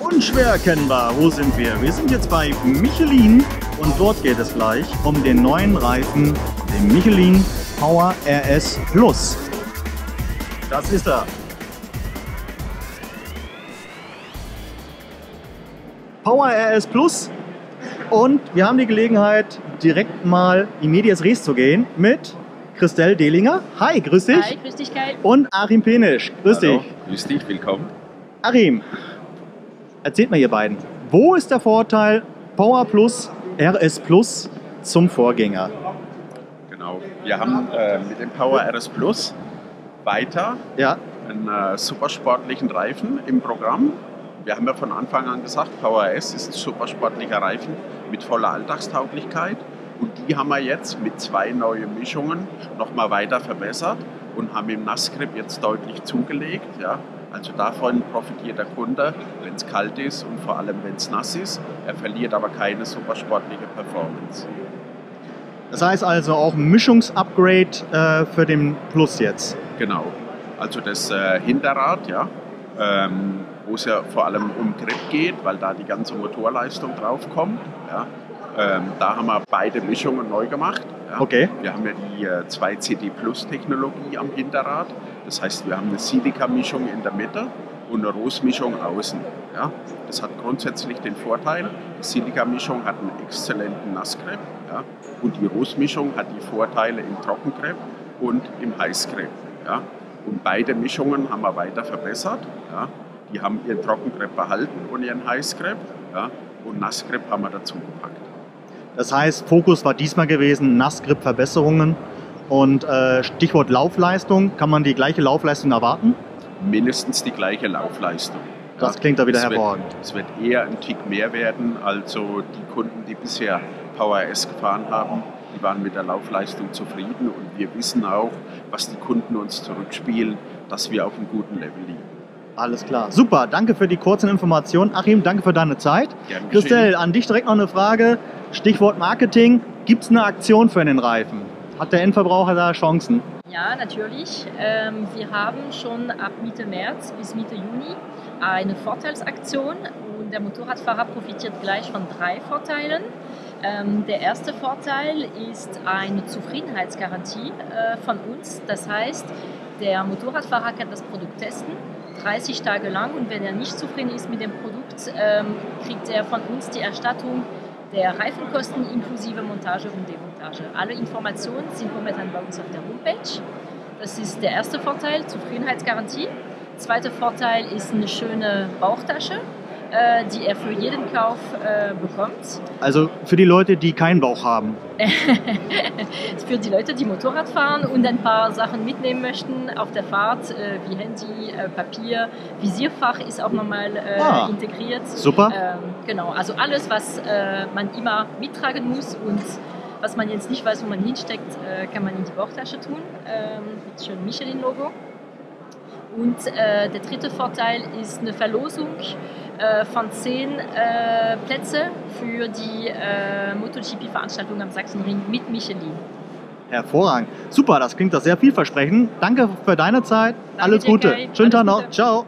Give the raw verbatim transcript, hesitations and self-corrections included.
Unschwer erkennbar, wo sind wir? Wir sind jetzt bei Michelin und dort geht es gleich um den neuen Reifen, den Michelin Power R S Plus. Das ist er. Power R S Plus, und wir haben die Gelegenheit, direkt mal in medias res zu gehen mit Christelle Dehlinger. Hi, grüß dich. Hi, grüß dich, Kai. Und Achim Penisch. Grüß Hallo. dich. Grüß dich, willkommen. Achim, erzählt mal ihr beiden, wo ist der Vorteil Power Plus, R S Plus zum Vorgänger? Genau, wir haben äh, mit dem Power R S Plus weiter ja. einen äh, supersportlichen Reifen im Programm. Wir haben ja von Anfang an gesagt, Power R S ist ein supersportlicher Reifen mit voller Alltagstauglichkeit, und die haben wir jetzt mit zwei neuen Mischungen nochmal weiter verbessert und haben im Nassgrip jetzt deutlich zugelegt. Ja. Also davon profitiert der Kunde, wenn es kalt ist und vor allem wenn es nass ist. Er verliert aber keine supersportliche Performance. Das heißt also auch ein Mischungsupgrade äh, für den Plus jetzt? Genau. Also das äh, Hinterrad, ja, ähm, wo es ja vor allem um Grip geht, weil da die ganze Motorleistung drauf kommt. Ja. Ähm, da haben wir beide Mischungen neu gemacht. Ja. Okay. Wir haben ja die äh, zwei C D Plus Technologie am Hinterrad. Das heißt, wir haben eine Silica-Mischung in der Mitte und eine Rosmischung außen. Ja. Das hat grundsätzlich den Vorteil, die Silica-Mischung hat einen exzellenten Nassgrip, ja, und die Rosmischung hat die Vorteile im Trockengrip und im Heißgrip. Ja. Und beide Mischungen haben wir weiter verbessert. Ja. Die haben ihren Trockengrip behalten und ihren Heißgrip, ja, und Nassgrip haben wir dazu gepackt. Das heißt, Fokus war diesmal gewesen, Nassgrip-Verbesserungen. Und äh, Stichwort Laufleistung, kann man die gleiche Laufleistung erwarten? Mindestens die gleiche Laufleistung. Das ja. klingt da wieder es hervorragend. Wird, es wird eher ein Tick mehr werden. Also die Kunden, die bisher Power R S gefahren haben, die waren mit der Laufleistung zufrieden. Und wir wissen auch, was die Kunden uns zurückspielen, dass wir auf einem guten Level liegen. Alles klar. Super, danke für die kurzen Informationen. Achim, danke für deine Zeit. Gerne. Christelle, an dich direkt noch eine Frage. Stichwort Marketing. Gibt es eine Aktion für den Reifen? Hat der Endverbraucher da Chancen? Ja, natürlich. Wir haben schon ab Mitte März bis Mitte Juni eine Vorteilsaktion, und der Motorradfahrer profitiert gleich von drei Vorteilen. Der erste Vorteil ist eine Zufriedenheitsgarantie von uns. Das heißt, der Motorradfahrer kann das Produkt testen, dreißig Tage lang, und wenn er nicht zufrieden ist mit dem Produkt, kriegt er von uns die Erstattung der Reifenkosten inklusive Montage und Demontage. Alle Informationen sind momentan bei uns auf der Homepage. Das ist der erste Vorteil, Zufriedenheitsgarantie. Zweiter Vorteil ist eine schöne Bauchtasche, die er für jeden Kauf bekommt. Also für die Leute, die keinen Bauch haben? Für die Leute, die Motorrad fahren und ein paar Sachen mitnehmen möchten auf der Fahrt, wie Handy, Papier, Visierfach ist auch nochmal ah, integriert. Super. Genau, also alles, was man immer mittragen muss und was man jetzt nicht weiß, wo man hinsteckt, kann man in die Bauchtasche tun, mit schönem Michelin-Logo. Und äh, der dritte Vorteil ist eine Verlosung äh, von zehn äh, Plätze für die äh, MotoGP-Veranstaltung am Sachsenring mit Michelin. Hervorragend. Super, das klingt doch sehr vielversprechend. Danke für deine Zeit. Danke, Alles Gute. Schönen Tag noch. Ciao.